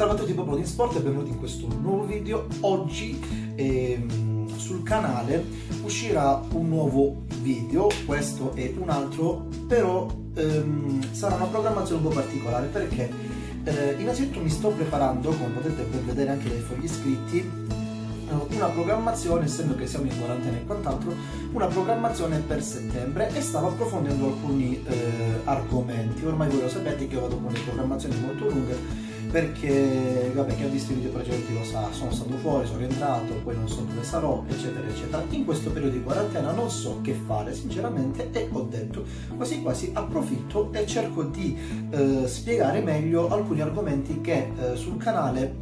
Salve a tutti, PopolinSport, e benvenuti in questo nuovo video. Oggi sul canale uscirà un nuovo video, questo e un altro, però sarà una programmazione un po' particolare perché innanzitutto mi sto preparando, come potete ben vedere anche dai fogli iscritti, una programmazione, essendo che siamo in quarantena e quant'altro, una programmazione per settembre, e stavo approfondendo alcuni argomenti. Ormai voi lo sapete che io vado con le programmazioni molto lunghe perché, vabbè, chi ha visto i video precedenti lo sa, sono stato fuori, sono rientrato, poi non so dove sarò, eccetera eccetera. In questo periodo di quarantena non so che fare sinceramente, e ho detto quasi quasi approfitto e cerco di spiegare meglio alcuni argomenti che sul canale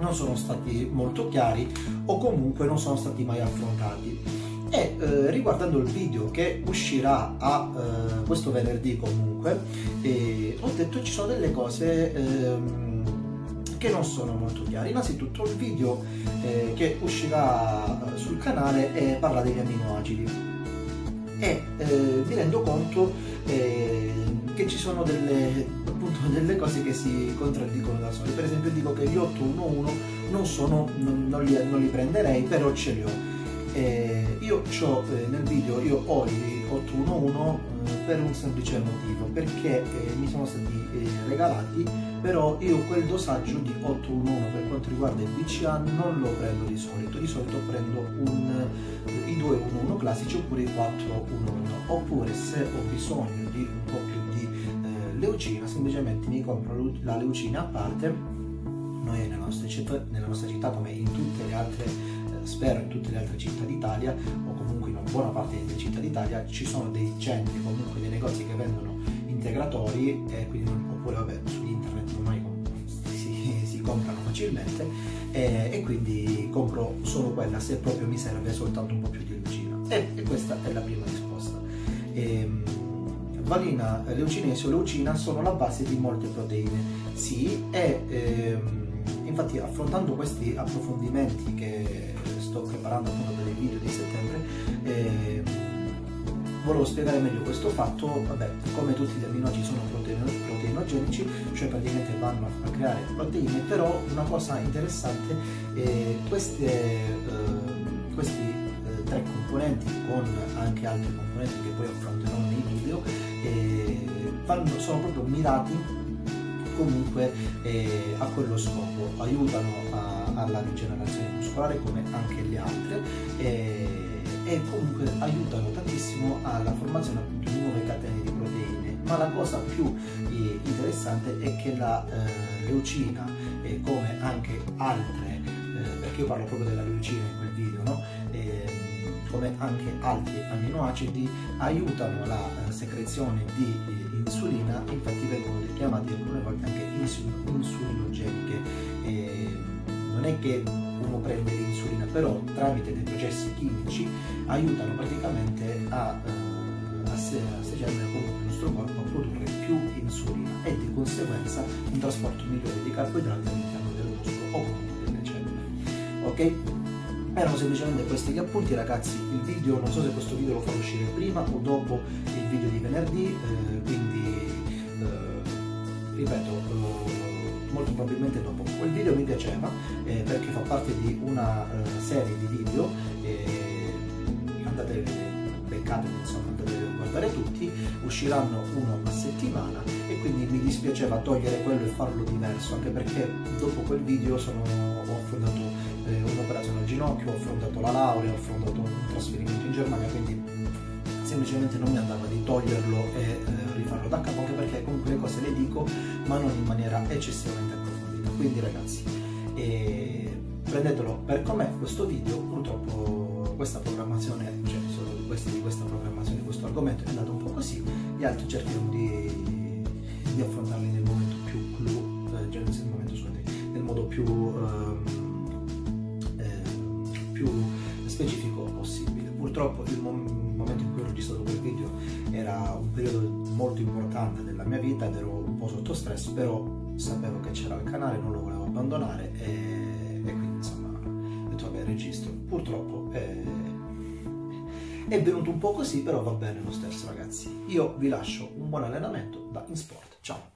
non sono stati molto chiari o comunque non sono stati mai affrontati. E riguardando il video che uscirà a questo venerdì comunque, ho detto ci sono delle cose che non sono molto chiare. Innanzitutto il video che uscirà sul canale parla degli aminoacidi, e mi rendo conto che ci sono delle cose che si contraddicono da soli. Per esempio dico che gli 811 non li prenderei, però ce li ho. Io c'ho nel video, io ho gli 811 per un semplice motivo, perché mi sono stati regalati, però io quel dosaggio di 811 per quanto riguarda il BCAA non lo prendo di solito prendo i 211 classici oppure i 411, oppure se ho bisogno di un po' più leucina, semplicemente mi compro la leucina a parte. Noi nella nostra città, come in tutte le altre, spero in tutte le altre città d'Italia, o comunque in una buona parte delle città d'Italia, ci sono dei centri, comunque dei negozi che vendono integratori, quindi, oppure vabbè, su internet ormai si comprano facilmente, e quindi compro solo quella se proprio mi serve soltanto un po' più di leucina, e questa è la prima risposta. Valina, leucina e isoleucina sono la base di molte proteine, sì, e infatti affrontando questi approfondimenti che sto preparando appunto per il video di settembre, volevo spiegare meglio questo fatto. Vabbè, come tutti gli aminoacidi sono proteinogenici, cioè praticamente vanno a creare proteine, però una cosa interessante è questi tre componenti, con anche altri componenti che poi affronterò nei video, sono proprio mirati comunque a quello scopo, aiutano alla rigenerazione muscolare come anche le altre, e comunque aiutano tantissimo alla formazione di nuove catene di proteine. Ma la cosa più interessante è che la leucina, come anche altre, perché io parlo proprio della leucina in quel video, no? Come anche altri aminoacidi, aiutano la secrezione di insulina, infatti vengono chiamate alcune volte anche insulinogeniche. Non è che uno prende l'insulina, però tramite dei processi chimici aiutano praticamente a seggiare il nostro corpo a produrre più insulina, e di conseguenza un trasporto migliore di carboidrati all'interno del muscolo o comunque delle cellule. Ok? Erano semplicemente questi gli appunti, ragazzi. Il video, non so se questo video lo farò uscire prima o dopo il video di venerdì, quindi ripeto, molto probabilmente dopo. Quel video mi piaceva perché fa parte di una serie di video, andate beccate, insomma, andate a guardare tutti, usciranno uno a settimana, e quindi mi dispiaceva togliere quello e farlo diverso, anche perché dopo quel video ho affrontato un'operazione al ginocchio, ho affrontato la laurea, ho affrontato un trasferimento in Germania, quindi semplicemente non mi andava di toglierlo e rifarlo da capo, anche perché comunque le cose le dico ma non in maniera eccessivamente approfondita. Quindi ragazzi, prendetelo per com'è questo video. Purtroppo questa programmazione, cioè solo questa programmazione, questo argomento è andato un po' così, gli altri cercheremo di affrontarli nel momento più nel modo più specifico possibile. Purtroppo il momento in cui ho registrato quel video era un periodo molto importante della mia vita ed ero un po' sotto stress, però sapevo che c'era il canale, non lo volevo abbandonare, e quindi insomma ho detto vabbè, registro. Purtroppo è venuto un po' così, però va bene lo stesso, ragazzi. Io vi lascio un buon allenamento da InSport, ciao!